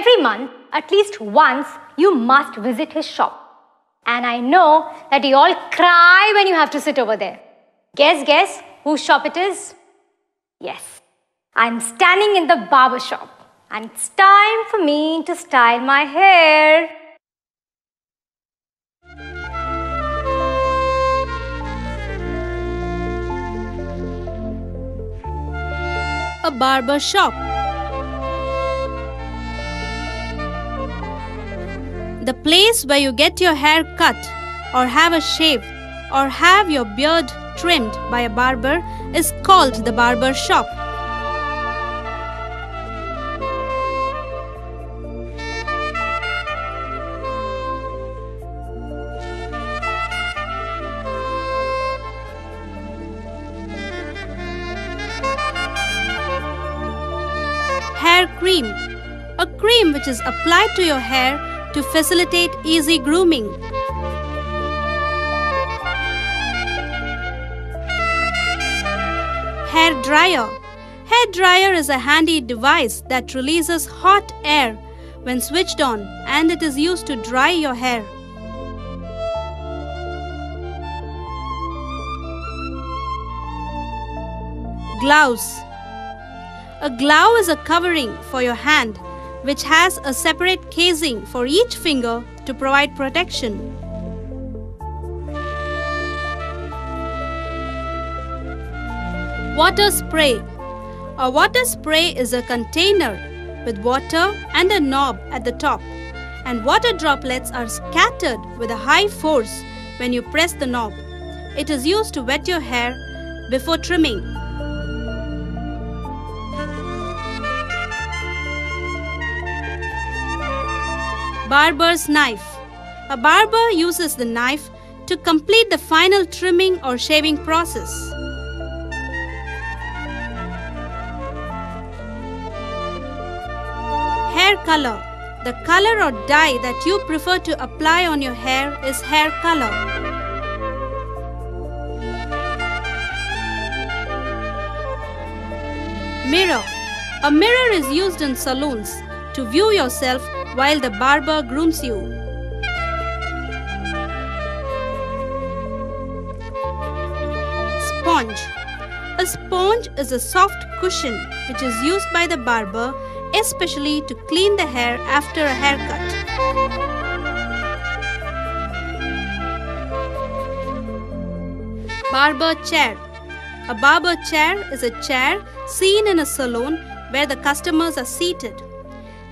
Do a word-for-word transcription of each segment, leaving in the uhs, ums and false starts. Every month, at least once, you must visit his shop. And I know that you all cry when you have to sit over there. Guess, guess whose shop it is? Yes, I'm standing in the barber shop. And it's time for me to style my hair. A barber shop. The place where you get your hair cut or have a shave or have your beard trimmed by a barber is called the barber shop. Hair cream. A cream which is applied to your hair to facilitate easy grooming. Hair dryer. Hair dryer is a handy device that releases hot air when switched on, and it is used to dry your hair. Gloves. A glove is a covering for your hand which has a separate casing for each finger to provide protection. Water spray. A water spray is a container with water and a knob at the top, and water droplets are scattered with a high force when you press the knob. It is used to wet your hair before trimming. Barber's knife. A barber uses the knife to complete the final trimming or shaving process. Hair color. The color or dye that you prefer to apply on your hair is hair color. Mirror. A mirror is used in saloons to view yourself while the barber grooms you. Sponge. A sponge is a soft cushion which is used by the barber especially to clean the hair after a haircut. Barber chair. A barber chair is a chair seen in a salon where the customers are seated.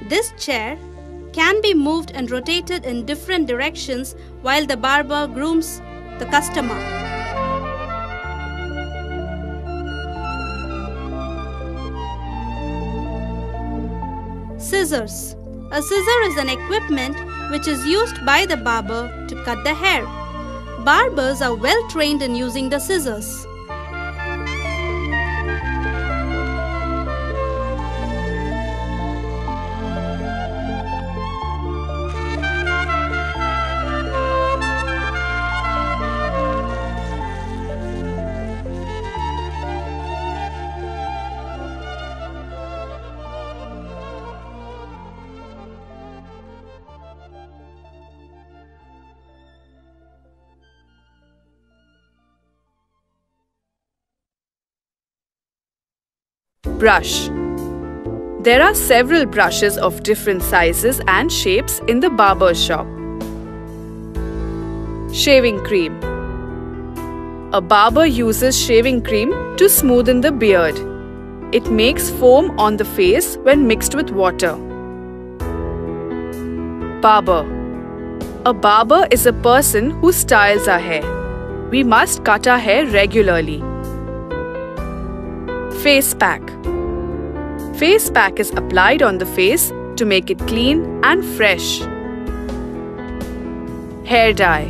This chair can be moved and rotated in different directions while the barber grooms the customer. Scissors. A scissor is an equipment which is used by the barber to cut the hair. Barbers are well trained in using the scissors. Brush. There are several brushes of different sizes and shapes in the barber shop. Shaving cream. A barber uses shaving cream to smoothen the beard. It makes foam on the face when mixed with water. Barber. A barber is a person who styles our hair. We must cut our hair regularly. Face pack. Face pack is applied on the face to make it clean and fresh. Hair dye.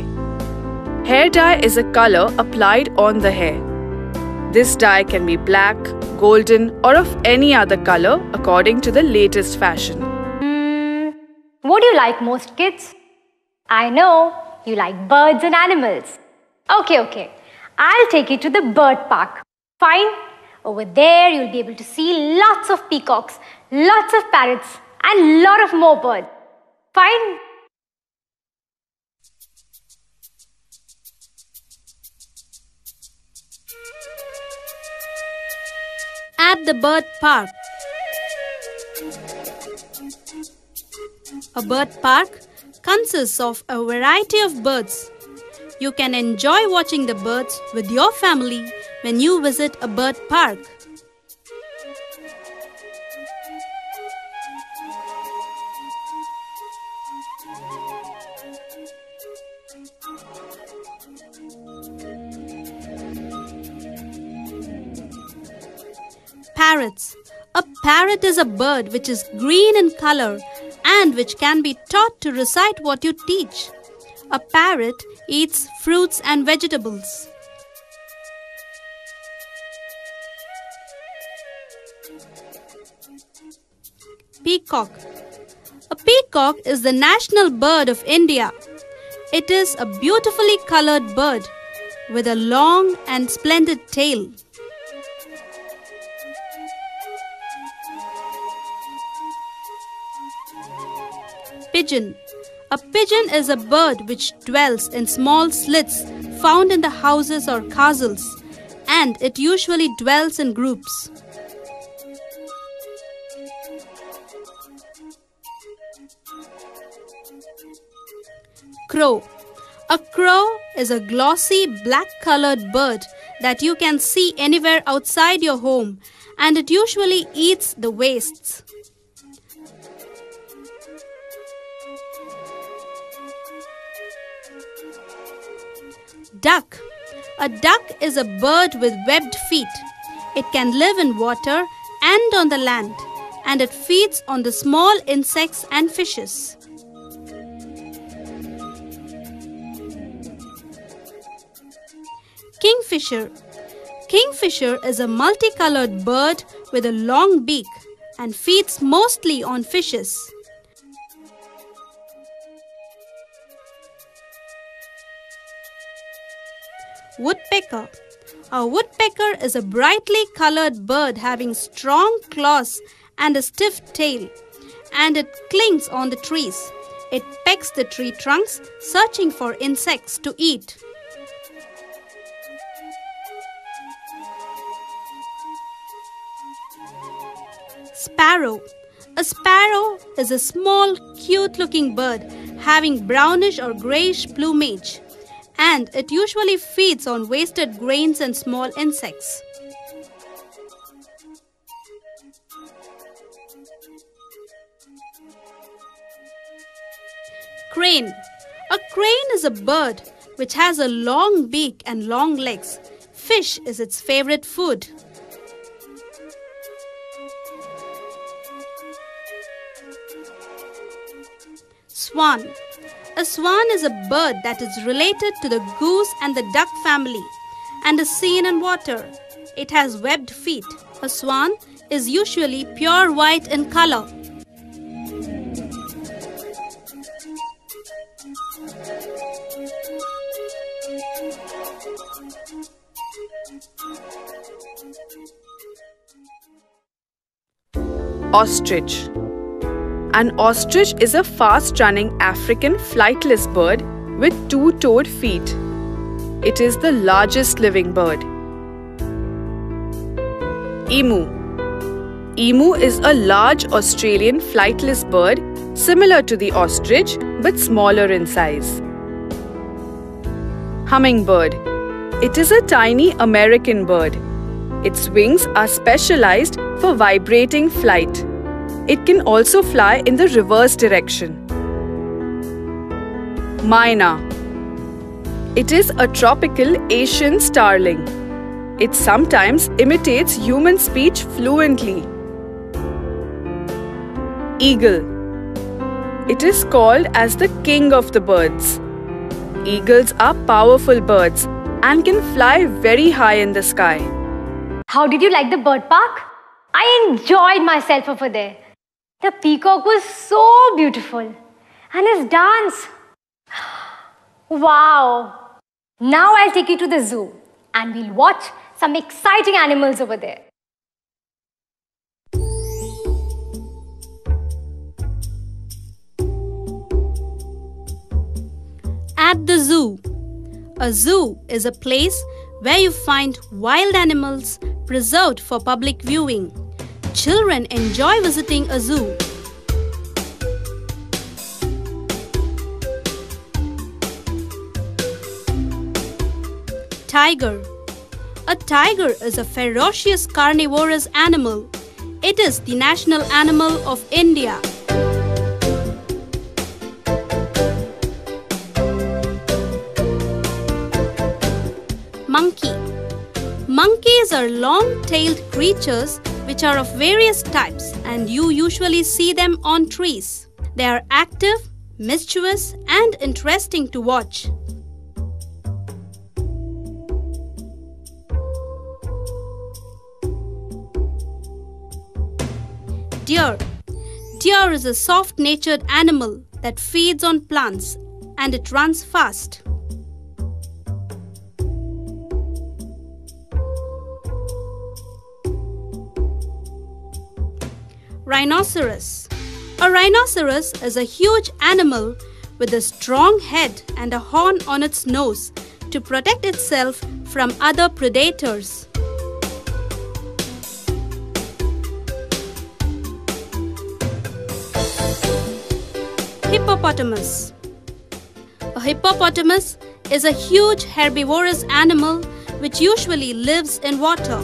Hair dye is a color applied on the hair. This dye can be black, golden, or of any other color according to the latest fashion. Mm, what do you like most, kids? I know you like birds and animals. Okay, okay. I'll take you to the bird park. Fine. Over there, you'll be able to see lots of peacocks, lots of parrots, and lot of more birds. Fine? At the bird park. A bird park consists of a variety of birds. You can enjoy watching the birds with your family when you visit a bird park. Parrots. A parrot is a bird which is green in color and which can be taught to recite what you teach. A parrot eats fruits and vegetables. Peacock. A peacock is the national bird of India. It is a beautifully colored bird with a long and splendid tail. Pigeon. A pigeon is a bird which dwells in small slits found in the houses or castles, and it usually dwells in groups. Crow. A crow is a glossy black-colored bird that you can see anywhere outside your home, and it usually eats the wastes. Duck. A duck is a bird with webbed feet. It can live in water and on the land, and it feeds on the small insects and fishes. Kingfisher. Kingfisher is a multicolored bird with a long beak and feeds mostly on fishes. Woodpecker. A woodpecker is a brightly colored bird having strong claws and a stiff tail, and it clings on the trees. It pecks the tree trunks, searching for insects to eat. Sparrow. A sparrow is a small, cute-looking bird having brownish or grayish plumage, and it usually feeds on wasted grains and small insects. Crane. A crane is a bird which has a long beak and long legs. Fish is its favorite food. Swan. A swan is a bird that is related to the goose and the duck family and is seen in water. It has webbed feet. A swan is usually pure white in color. Ostrich. An ostrich is a fast-running African flightless bird with two-toed feet. It is the largest living bird. Emu. Emu is a large Australian flightless bird similar to the ostrich but smaller in size. Hummingbird. It is a tiny American bird. Its wings are specialized for vibrating flight. It can also fly in the reverse direction. Myna. It is a tropical Asian starling. It sometimes imitates human speech fluently. Eagle. It is called as the king of the birds. Eagles are powerful birds and can fly very high in the sky. How did you like the bird park? I enjoyed myself over there. The peacock was so beautiful, and his dance. Wow! Now I'll take you to the zoo and we'll watch some exciting animals over there. At the zoo. A zoo is a place where you find wild animals preserved for public viewing. Children enjoy visiting a zoo. Tiger. A tiger is a ferocious carnivorous animal. It is the national animal of India. Monkey. Monkeys are long-tailed creatures which are of various types, and you usually see them on trees. They are active, mischievous, and interesting to watch. Deer. Deer is a soft-natured animal that feeds on plants, and it runs fast. Rhinoceros. A rhinoceros is a huge animal with a strong head and a horn on its nose to protect itself from other predators. Hippopotamus. A hippopotamus is a huge herbivorous animal which usually lives in water.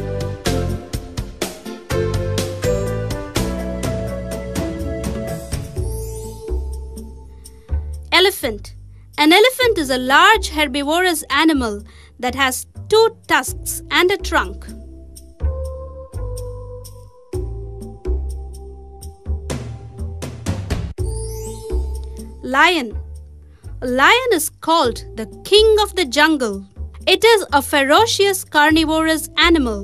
Elephant. An elephant is a large herbivorous animal that has two tusks and a trunk. Lion. A lion is called the king of the jungle. It is a ferocious carnivorous animal.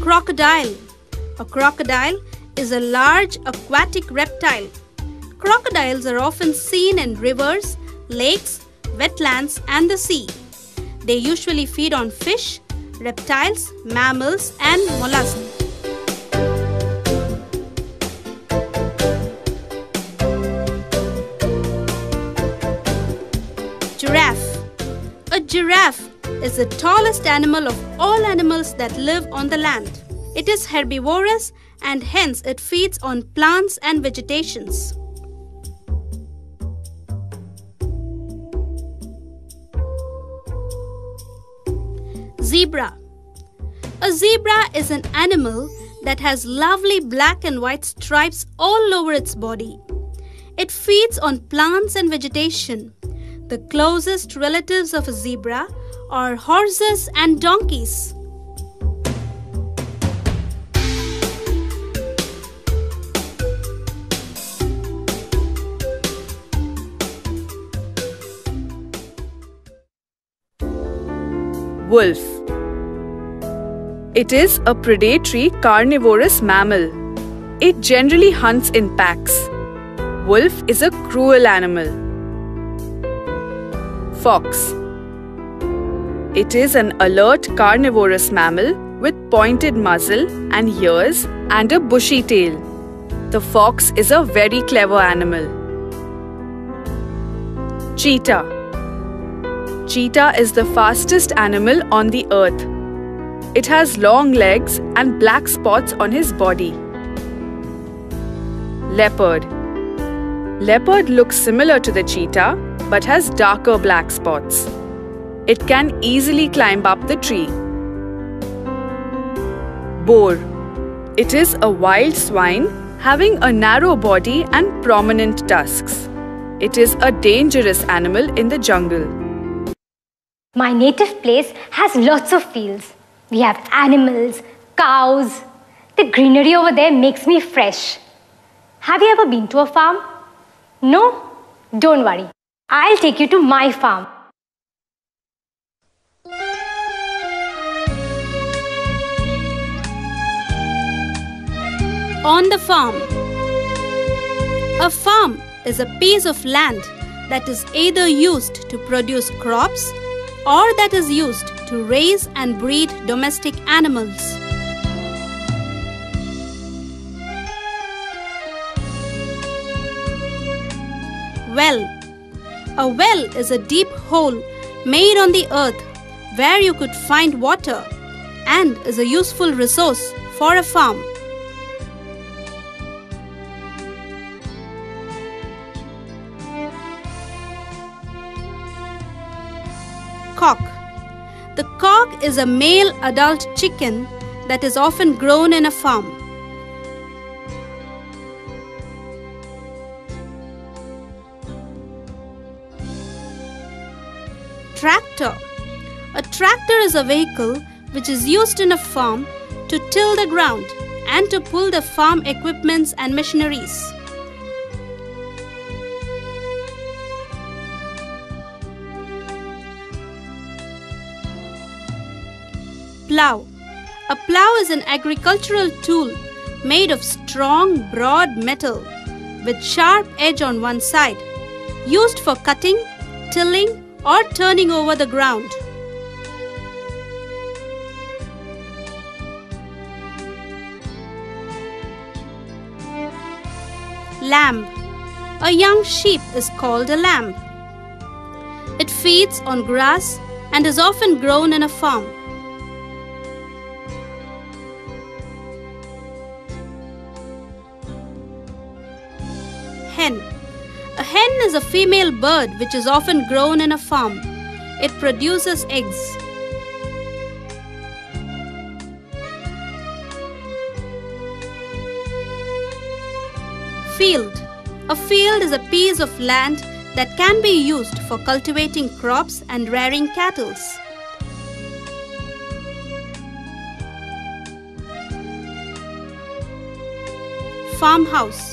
Crocodile. A crocodile is a large aquatic reptile. Crocodiles are often seen in rivers, lakes, wetlands, and the sea. They usually feed on fish, reptiles, mammals, and mollusks. Giraffe. A giraffe is the tallest animal of all animals that live on the land. It is herbivorous and hence it feeds on plants and vegetations. Zebra. A zebra is an animal that has lovely black and white stripes all over its body. It feeds on plants and vegetation. The closest relatives of a zebra are horses and donkeys. Wolf. It is a predatory carnivorous mammal. It generally hunts in packs. Wolf is a cruel animal. Fox. It is an alert carnivorous mammal with pointed muzzle and ears and a bushy tail. The fox is a very clever animal. Cheetah. Cheetah is the fastest animal on the earth. It has long legs and black spots on his body. Leopard. Leopard looks similar to the cheetah but has darker black spots. It can easily climb up the tree. Boar. It is a wild swine having a narrow body and prominent tusks. It is a dangerous animal in the jungle. My native place has lots of fields. We have animals, cows. The greenery over there makes me fresh. Have you ever been to a farm? No? Don't worry. I'll take you to my farm. On the farm. A farm is a piece of land that is either used to produce crops or that is used to raise and breed domestic animals. well. A well is a deep hole made on the earth where you could find water and is a useful resource for a farm. Cock. The cock is a male adult chicken that is often grown in a farm. Tractor. A tractor is a vehicle which is used in a farm to till the ground and to pull the farm equipments and machineries. Plough. A plough is an agricultural tool made of strong, broad metal with sharp edge on one side, used for cutting, tilling, or turning over the ground. Lamb. A young sheep is called a lamb. It feeds on grass and is often grown in a farm. Hen. A hen is a female bird which is often grown in a farm. It produces eggs. Field. A field is a piece of land that can be used for cultivating crops and rearing cattle. Farmhouse.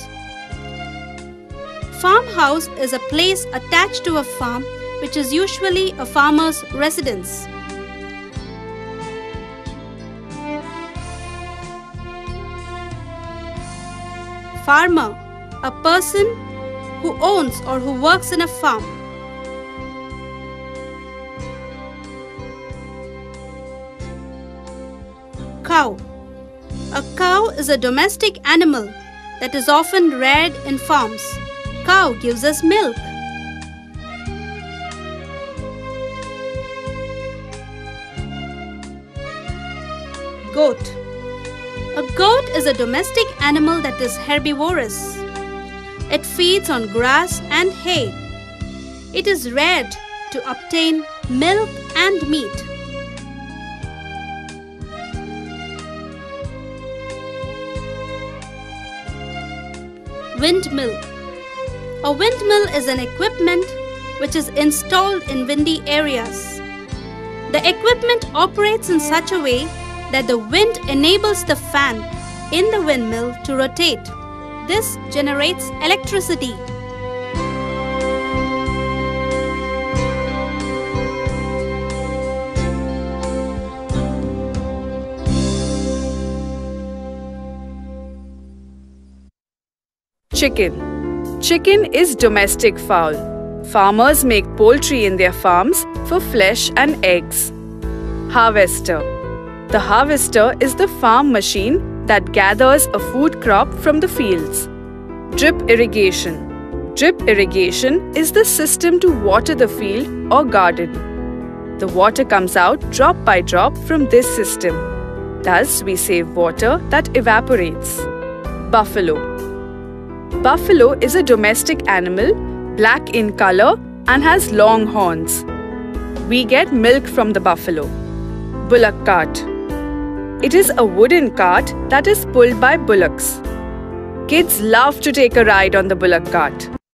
Farmhouse is a place attached to a farm which is usually a farmer's residence. Farmer, a person who owns or who works in a farm. Cow. A cow is a domestic animal that is often reared in farms. Cow gives us milk. Goat. A goat is a domestic animal that is herbivorous. It feeds on grass and hay. It is reared to obtain milk and meat. Windmill. A windmill is an equipment which is installed in windy areas. The equipment operates in such a way that the wind enables the fan in the windmill to rotate. This generates electricity. Chicken. Chicken is domestic fowl. Farmers make poultry in their farms for flesh and eggs. Harvester. The harvester is the farm machine that gathers a food crop from the fields. Drip irrigation. Drip irrigation is the system to water the field or garden. The water comes out drop by drop from this system. Thus, we save water that evaporates. Buffalo. Buffalo is a domestic animal, black in color and has long horns. We get milk from the buffalo. Bullock cart. It is a wooden cart that is pulled by bullocks. Kids love to take a ride on the bullock cart.